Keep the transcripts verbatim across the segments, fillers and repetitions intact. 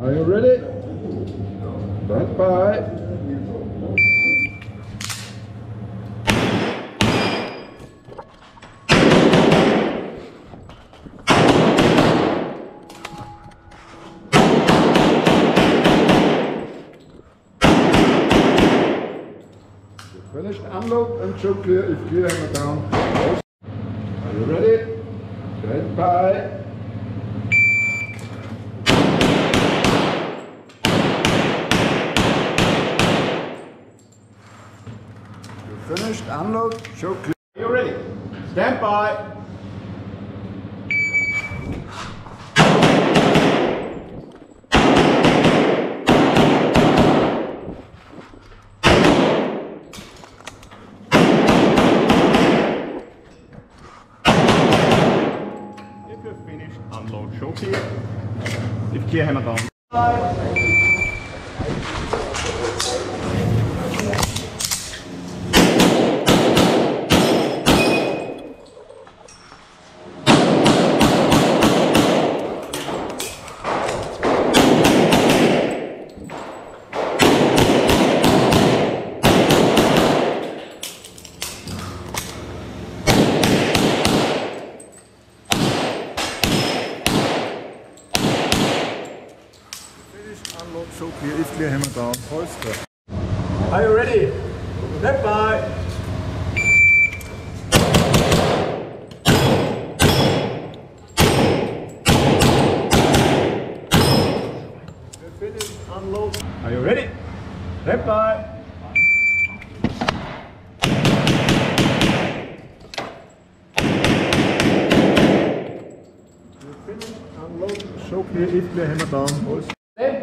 Are you ready? Bye bye. Finished unload and choke clear if clear hammer down. Are you ready? Stand by. You finished unload, choke clear. Are you ready? Stand by. Finished unload choke here. If clear hammer down. Unload choke here, if clear hammer down, holster. Are you ready? Step by. We're finished, unload. Are you ready? Step by. We're finished, unload choke here, if clear hammer down, holster. Stand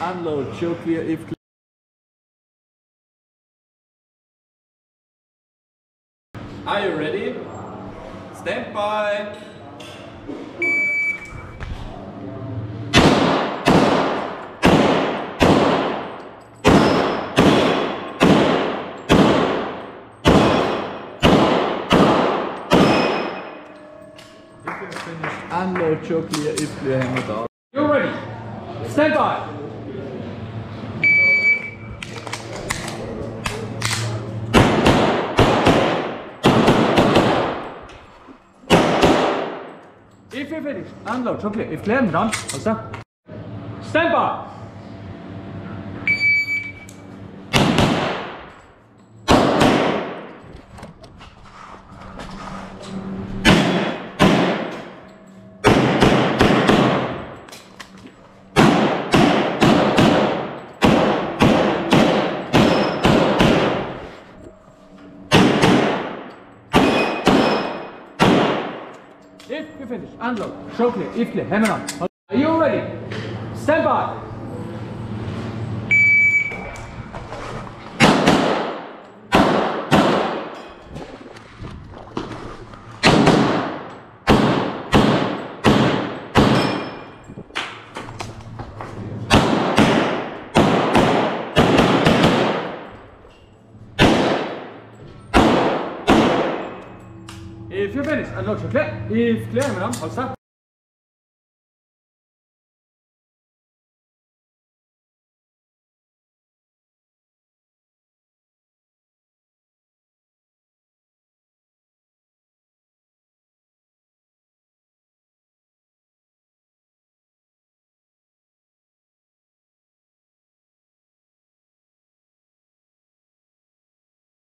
unload choke here if clear. Are you ready? Stand by. If you're finished unload choke here if clear hammer down. You're ready. Stand by. If you're finished, unload, choke clear. If clear, I'm done. Stand by. If you finish, unload, choke clear, if clear, hammer on. Are you ready? Stand by. If you finish, unload, choke clear, if clear, hammer on, holster.